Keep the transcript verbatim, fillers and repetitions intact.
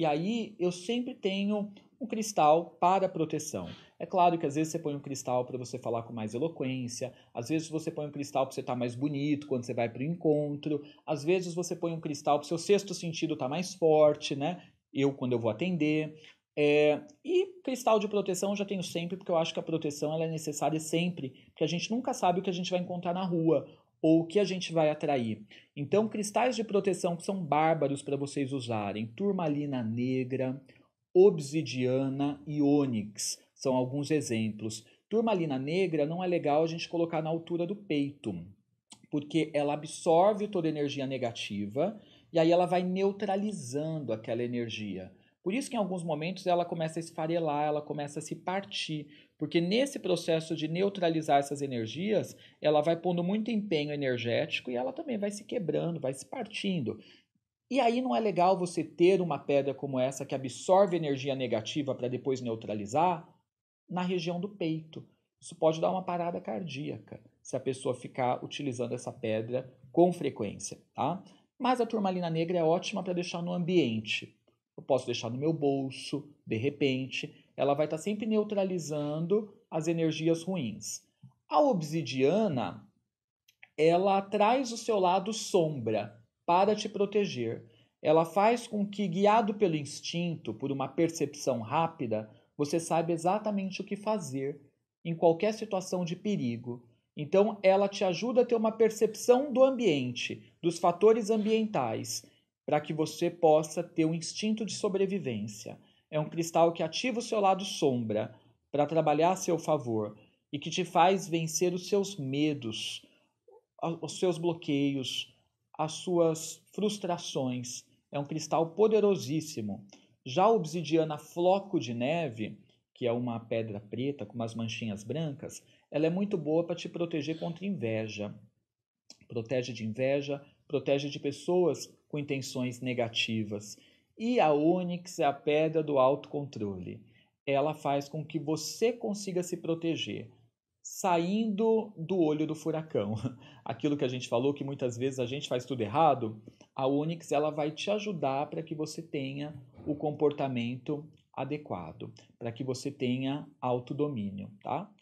E aí eu sempre tenho um cristal para proteção. É claro que às vezes você põe um cristal para você falar com mais eloquência, às vezes você põe um cristal para você estar tá mais bonito quando você vai para o encontro, às vezes você põe um cristal para o seu sexto sentido estar tá mais forte, né? Eu, quando eu vou atender. É... E cristal de proteção eu já tenho sempre, porque eu acho que a proteção ela é necessária sempre, porque a gente nunca sabe o que a gente vai encontrar na rua ou o que a gente vai atrair. Então, cristais de proteção que são bárbaros para vocês usarem. Turmalina negra, obsidiana e ônix. São alguns exemplos. Turmalina negra não é legal a gente colocar na altura do peito, porque ela absorve toda a energia negativa e aí ela vai neutralizando aquela energia. Por isso que em alguns momentos ela começa a esfarelar, ela começa a se partir, porque nesse processo de neutralizar essas energias, ela vai pondo muito empenho energético e ela também vai se quebrando, vai se partindo. E aí não é legal você ter uma pedra como essa que absorve energia negativa para depois neutralizar? Na região do peito. Isso pode dar uma parada cardíaca se a pessoa ficar utilizando essa pedra com frequência, tá? Mas a turmalina negra é ótima para deixar no ambiente. Eu posso deixar no meu bolso, de repente. Ela vai estar tá sempre neutralizando as energias ruins. A obsidiana, ela traz o seu lado sombra para te proteger. Ela faz com que, guiado pelo instinto, por uma percepção rápida, você sabe exatamente o que fazer em qualquer situação de perigo. Então, ela te ajuda a ter uma percepção do ambiente, dos fatores ambientais, para que você possa ter um instinto de sobrevivência. É um cristal que ativa o seu lado sombra para trabalhar a seu favor e que te faz vencer os seus medos, os seus bloqueios, as suas frustrações. É um cristal poderosíssimo. Já a obsidiana floco de neve, que é uma pedra preta com umas manchinhas brancas, ela é muito boa para te proteger contra inveja. Protege de inveja, protege de pessoas com intenções negativas. E a ônix é a pedra do autocontrole. Ela faz com que você consiga se proteger, saindo do olho do furacão. Aquilo que a gente falou, que muitas vezes a gente faz tudo errado, a ônix ela vai te ajudar para que você tenha o comportamento adequado, para que você tenha autodomínio, tá?